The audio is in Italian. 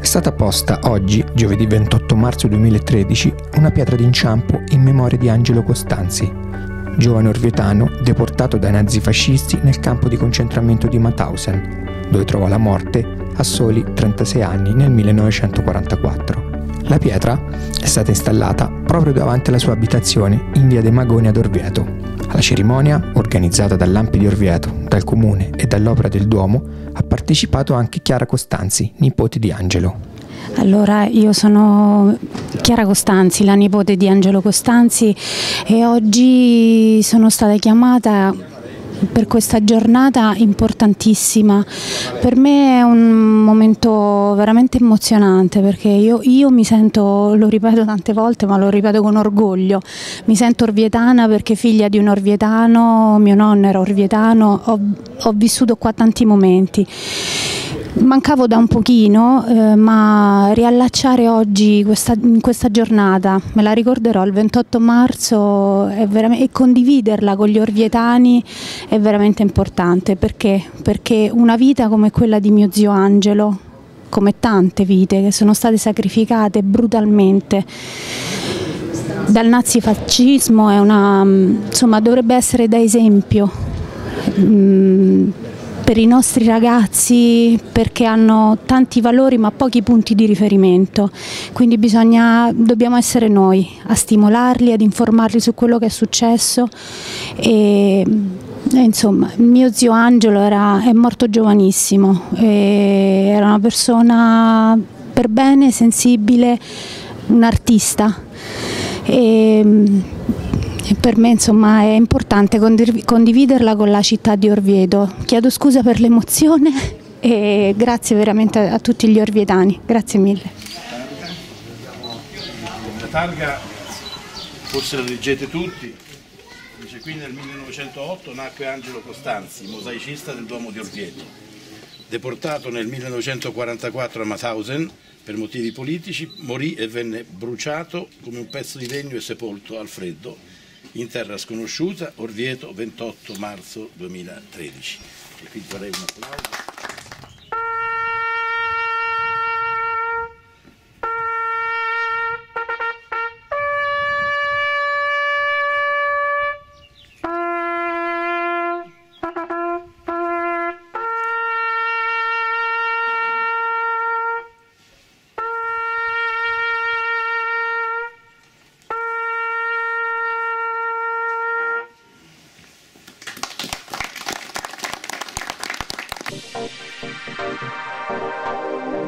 È stata posta oggi, giovedì 28 marzo 2013, una pietra d'inciampo in memoria di Angelo Costanzi, giovane orvietano deportato dai nazifascisti nel campo di concentramento di Mauthausen, dove trovò la morte a soli 36 anni nel 1944. La pietra è stata installata proprio davanti alla sua abitazione in Via dei Magoni ad Orvieto. Alla cerimonia, organizzata dall'ANPI di Orvieto, dal Comune e dall'Opera del Duomo, ha partecipato anche Chiara Costanzi, nipote di Angelo. Allora, io sono Chiara Costanzi, la nipote di Angelo Costanzi, e oggi sono stata chiamata per questa giornata importantissima. Per me è un momento veramente emozionante, perché io mi sento, lo ripeto tante volte ma lo ripeto con orgoglio, mi sento orvietana perché figlia di un orvietano, mio nonno era orvietano, ho vissuto qua tanti momenti. Mancavo da un pochino, ma riallacciare oggi questa giornata, me la ricorderò il 28 marzo e condividerla con gli orvietani è veramente importante. Perché? Perché una vita come quella di mio zio Angelo, come tante vite che sono state sacrificate brutalmente dal nazifascismo, è una, insomma, dovrebbe essere da esempio per i nostri ragazzi, perché hanno tanti valori ma pochi punti di riferimento, quindi dobbiamo essere noi a stimolarli, ad informarli su quello che è successo e insomma, mio zio Angelo è morto giovanissimo, era una persona per bene, sensibile, un artista e per me, insomma, è importante condividerla con la città di Orvieto. Chiedo scusa per l'emozione e grazie veramente a tutti gli orvietani. Grazie mille. La targa forse la leggete tutti. Dice: qui nel 1908 nacque Angelo Costanzi, mosaicista del Duomo di Orvieto. Deportato nel 1944 a Mauthausen per motivi politici, morì e venne bruciato come un pezzo di legno e sepolto al freddo in terra sconosciuta, Orvieto, 28 marzo 2013. E qui farei un applauso. Thank you.